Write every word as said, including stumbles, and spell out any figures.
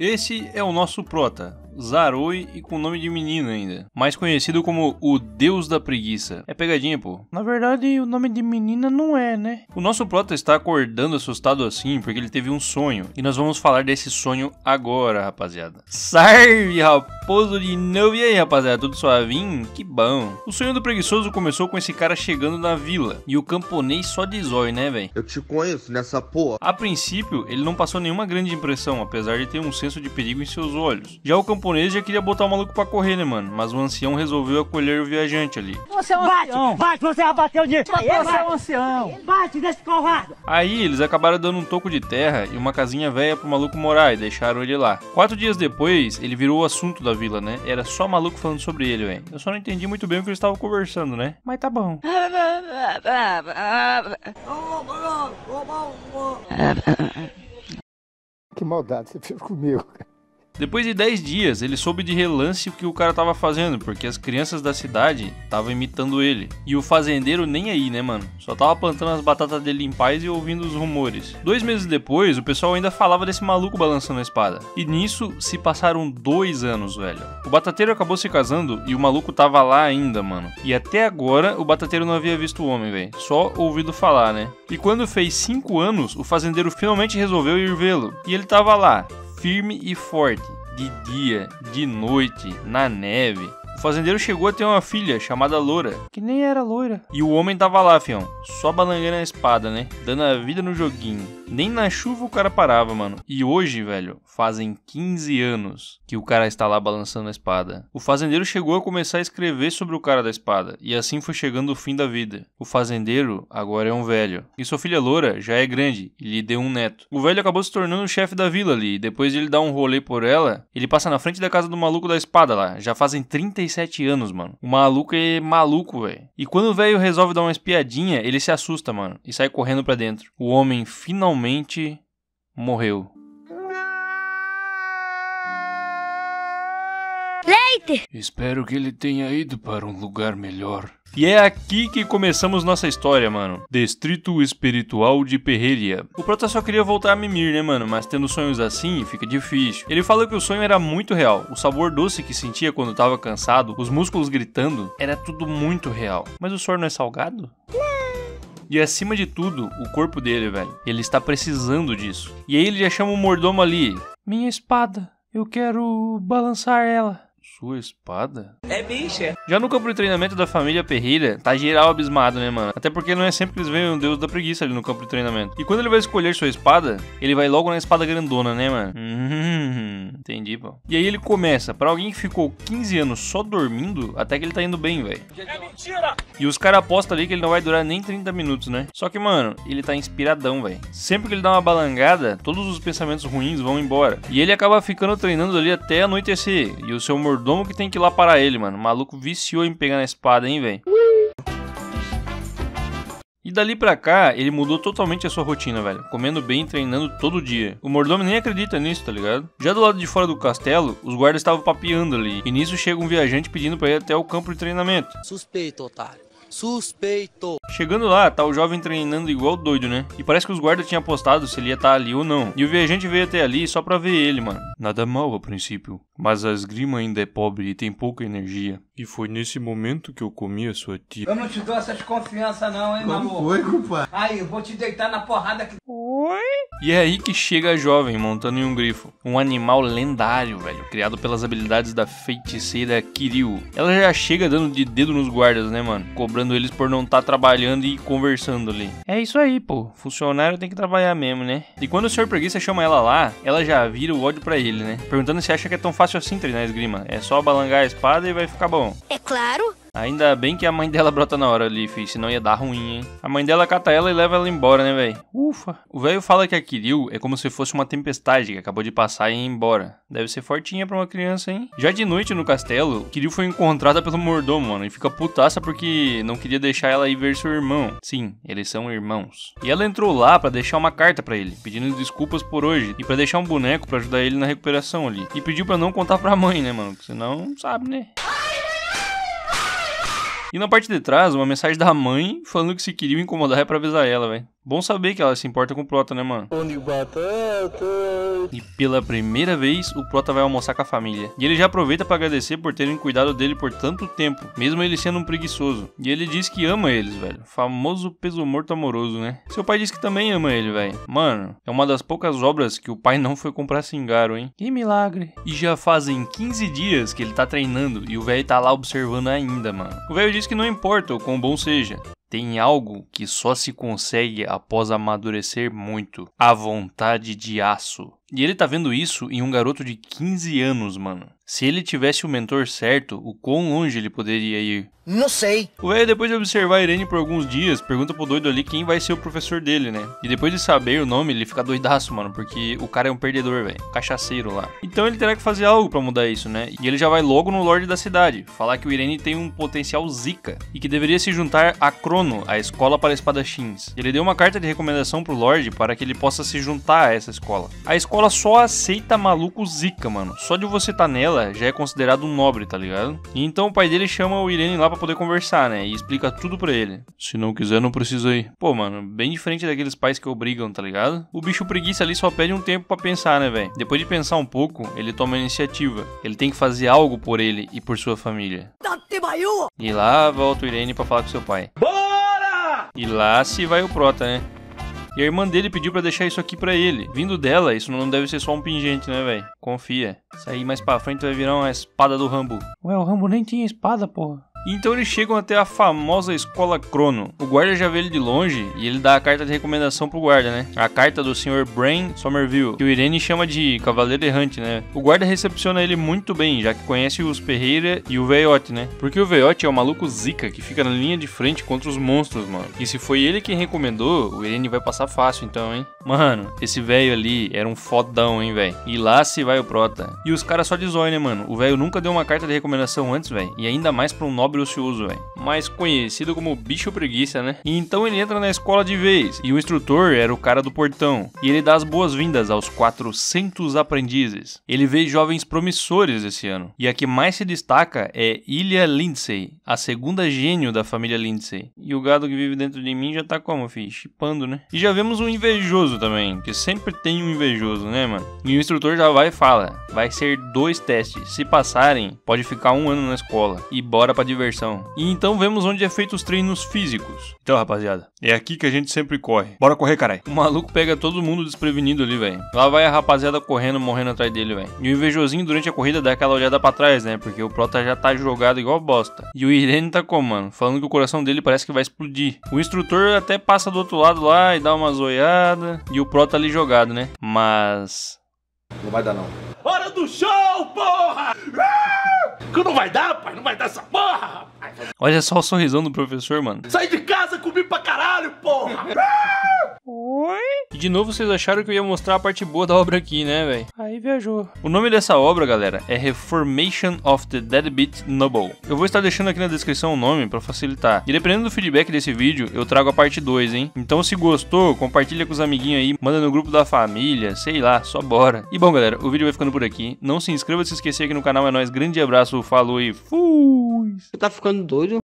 Esse é o nosso prota, Zaroi, e com nome de menina ainda, mais conhecido como o Deus da Preguiça. É pegadinha, pô. Na verdade, o nome de menina não é, né? O nosso prota está acordando assustado assim porque ele teve um sonho, e nós vamos falar desse sonho agora, rapaziada. Salve, raposo de novo! E aí, rapaziada, tudo suavinho? Que bom! O sonho do preguiçoso começou com esse cara chegando na vila, e o camponês só de zóio, né, velho? Eu te conheço nessa porra. A princípio, ele não passou nenhuma grande impressão, apesar de ter um de perigo em seus olhos. Já o camponês já queria botar o maluco pra correr, né, mano? Mas o ancião resolveu acolher o viajante ali. Você é um bate, ancião! Bate! Você vai bater o dia! Você é um ancião! Bate, desse covarde! Aí eles acabaram dando um toco de terra e uma casinha velha pro maluco morar e deixaram ele lá. Quatro dias depois, ele virou o assunto da vila, né? Era só maluco falando sobre ele, velho. Eu só não entendi muito bem o que eles estavam conversando, né? Mas tá bom. Que maldade você fez comigo, cara. Depois de dez dias, ele soube de relance o que o cara tava fazendo, porque as crianças da cidade estavam imitando ele. E o fazendeiro nem aí, né, mano? Só tava plantando as batatas dele em paz e ouvindo os rumores. Dois meses depois, o pessoal ainda falava desse maluco balançando a espada. E nisso, se passaram dois anos, velho. O batateiro acabou se casando e o maluco tava lá ainda, mano. E até agora, o batateiro não havia visto o homem, velho. Só ouvido falar, né? E quando fez cinco anos, o fazendeiro finalmente resolveu ir vê-lo. E ele tava lá, firme e forte, de dia, de noite, na neve. O fazendeiro chegou a ter uma filha chamada Loura, que nem era loira. E o homem tava lá, fião, só balangando a espada, né? Dando a vida no joguinho. Nem na chuva o cara parava, mano. E hoje, velho, fazem quinze anos que o cara está lá balançando a espada. O fazendeiro chegou a começar a escrever sobre o cara da espada, e assim foi chegando o fim da vida. O fazendeiro agora é um velho, e sua filha Loura já é grande e lhe deu um neto. O velho acabou se tornando o chefe da vila ali, e depois de ele dar um rolê por ela, ele passa na frente da casa do maluco da espada lá. Já fazem trinta e sete anos, mano. O maluco é maluco, velho. E quando o velho resolve dar uma espiadinha, ele se assusta, mano, e sai correndo pra dentro. O homem finalmente morreu. Leite! Espero que ele tenha ido para um lugar melhor. E é aqui que começamos nossa história, mano. Distrito Espiritual de Pereira. O prota só queria voltar a mimir, né, mano? Mas tendo sonhos assim, fica difícil. Ele falou que o sonho era muito real. O sabor doce que sentia quando tava cansado, os músculos gritando, era tudo muito real. Mas o suor não é salgado? E acima de tudo, o corpo dele, velho. Ele está precisando disso. E aí ele já chama o mordomo ali. Minha espada. Eu quero balançar ela. Sua espada? É bicha. Já no campo de treinamento da família Pereira, tá geral abismado, né, mano? Até porque não é sempre que eles veem o Deus da Preguiça ali no campo de treinamento. E quando ele vai escolher sua espada, ele vai logo na espada grandona, né, mano? Hum, entendi, pô. E aí ele começa, pra alguém que ficou quinze anos só dormindo, até que ele tá indo bem, velho. É mentira! E os caras apostam ali que ele não vai durar nem trinta minutos, né? Só que, mano, ele tá inspiradão, velho. Sempre que ele dá uma balangada, todos os pensamentos ruins vão embora. E ele acaba ficando treinando ali até anoitecer. E o seu mordomo que tem que ir lá parar ele, mano. O maluco viciou em pegar na espada, hein, velho. E dali pra cá, ele mudou totalmente a sua rotina, velho. Comendo bem e treinando todo dia. O mordomo nem acredita nisso, tá ligado? Já do lado de fora do castelo, os guardas estavam papeando ali. E nisso chega um viajante pedindo pra ir até o campo de treinamento. Suspeito, otário. Suspeito. Chegando lá, tá o jovem treinando igual doido, né? E parece que os guardas tinham apostado se ele ia estar ali ou não. E o viajante veio até ali só pra ver ele, mano. Nada mal a princípio, mas a esgrima ainda é pobre e tem pouca energia. E foi nesse momento que eu comi a sua tia. Eu não te dou essa desconfiança não, hein, meu amor? Oi, compadre. Aí, eu vou te deitar na porrada aqui. Oi? E é aí que chega a jovem montando em um grifo. Um animal lendário, velho. Criado pelas habilidades da feiticeira Kirill. Ela já chega dando de dedo nos guardas, né, mano? Cobrando eles por não estar trabalhando e conversando ali. É isso aí, pô. Funcionário tem que trabalhar mesmo, né? E quando o senhor Preguiça chama ela lá, ela já vira o ódio pra ele, né? Perguntando se acha que é tão fácil assim treinar esgrima. É só balançar a espada e vai ficar bom. É claro. Ainda bem que a mãe dela brota na hora ali, fi, senão ia dar ruim, hein? A mãe dela cata ela e leva ela embora, né, velho? Ufa! O velho fala que a Kirill é como se fosse uma tempestade que acabou de passar e ir embora. Deve ser fortinha pra uma criança, hein? Já de noite no castelo, Kirill foi encontrada pelo mordomo, mano, e fica putaça porque não queria deixar ela ir ver seu irmão. Sim, eles são irmãos. E ela entrou lá pra deixar uma carta pra ele, pedindo desculpas por hoje, e pra deixar um boneco pra ajudar ele na recuperação ali. E pediu pra não contar pra mãe, né, mano? Senão, sabe, né? E na parte de trás, uma mensagem da mãe falando que se queria incomodar é pra avisar ela, velho. Bom saber que ela se importa com o Prota, né, mano? E pela primeira vez, o Prota vai almoçar com a família. E ele já aproveita pra agradecer por terem cuidado dele por tanto tempo, mesmo ele sendo um preguiçoso. E ele diz que ama eles, velho. Famoso peso morto amoroso, né? Seu pai diz que também ama ele, velho. Mano, é uma das poucas obras que o pai não foi comprar singaro, hein? Que milagre. E já fazem quinze dias que ele tá treinando e o velho tá lá observando ainda, mano. O velho diz que não importa o quão bom seja. Tem algo que só se consegue após amadurecer muito. A vontade de aço. E ele tá vendo isso em um garoto de quinze anos, mano. Se ele tivesse o mentor certo, o quão longe ele poderia ir? Não sei. O velho, depois de observar a Irene por alguns dias, pergunta pro doido ali quem vai ser o professor dele, né? E depois de saber o nome, ele fica doidaço, mano, porque o cara é um perdedor, velho. Cachaceiro lá. Então ele terá que fazer algo pra mudar isso, né? E ele já vai logo no Lorde da cidade, falar que o Irene tem um potencial zica e que deveria se juntar a Crono, a escola para espadachins. Ele deu uma carta de recomendação pro Lorde para que ele possa se juntar a essa escola. A escola só aceita maluco zica, mano. Só de você tá nela, já é considerado um nobre, tá ligado? E então o pai dele chama o Irene lá pra poder conversar, né? E explica tudo pra ele. Se não quiser, não precisa ir. Pô, mano, bem diferente daqueles pais que obrigam, tá ligado? O bicho preguiça ali só pede um tempo pra pensar, né, velho? Depois de pensar um pouco, ele toma a iniciativa. Ele tem que fazer algo por ele e por sua família. E lá volta o Irene pra falar com seu pai. Bora! E lá se vai o Prota, né? E a irmã dele pediu pra deixar isso aqui pra ele. Vindo dela, isso não deve ser só um pingente, né, velho? Confia. Isso aí mais pra frente vai virar uma espada do Rambo. Ué, o Rambo nem tinha espada, porra. Então eles chegam até a famosa escola Crono. O guarda já vê ele de longe e ele dá a carta de recomendação pro guarda, né? A carta do senhor Brain Somerville, que o Irene chama de Cavaleiro Errante, né? O guarda recepciona ele muito bem, já que conhece os Pereira e o Veiote, né? Porque o Veiote é o maluco zica que fica na linha de frente contra os monstros, mano. E se foi ele quem recomendou, o Irene vai passar fácil então, hein? Mano, esse velho ali era um fodão, hein, velho? E lá se vai o Prota. E os caras só de zóio, né, mano? O velho nunca deu uma carta de recomendação antes, velho. E ainda mais pra um nobre ocioso, velho. Mais conhecido como bicho preguiça, né? E então ele entra na escola de vez, e o instrutor era o cara do portão, e ele dá as boas-vindas aos quatrocentos aprendizes. Ele vê jovens promissores esse ano, e a que mais se destaca é Ilia Lindsey, a segunda gênio da família Lindsey. E o gado que vive dentro de mim já tá como, fi? Chipando, né? E já vemos um invejoso também, que sempre tem um invejoso, né, mano? E o instrutor já vai e fala, vai ser dois testes, se passarem, pode ficar um ano na escola, e bora pra diversão. E então vemos onde é feito os treinos físicos. Então, rapaziada, é aqui que a gente sempre corre. Bora correr, carai. O maluco pega todo mundo desprevenido ali, velho. Lá vai a rapaziada correndo, morrendo atrás dele, velho. E o invejosinho durante a corrida dá aquela olhada pra trás, né? Porque o Prota já tá jogado igual bosta. E o Irene tá como, mano? Falando que o coração dele parece que vai explodir. O instrutor até passa do outro lado lá e dá uma zoiada. E o Prota ali jogado, né? Mas... não vai dar, não. Hora do show, porra! Que não vai dar, pai? Não vai dar essa porra, rapaz! Olha só o sorrisão do professor, mano. Sai de casa comigo pra caralho, porra! Oi? E de novo vocês acharam que eu ia mostrar a parte boa da obra aqui, né, velho? Aí viajou. O nome dessa obra, galera, é Reformation of the Deadbeat Noble. Eu vou estar deixando aqui na descrição o nome pra facilitar. E dependendo do feedback desse vídeo, eu trago a parte dois, hein? Então se gostou, compartilha com os amiguinhos aí, manda no grupo da família, sei lá, só bora. E bom, galera, o vídeo vai ficando por aqui. Não se inscreva se esquecer aqui no canal, é nóis. Grande abraço, falou e fui! Você tá ficando doido?